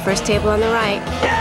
first table on the right.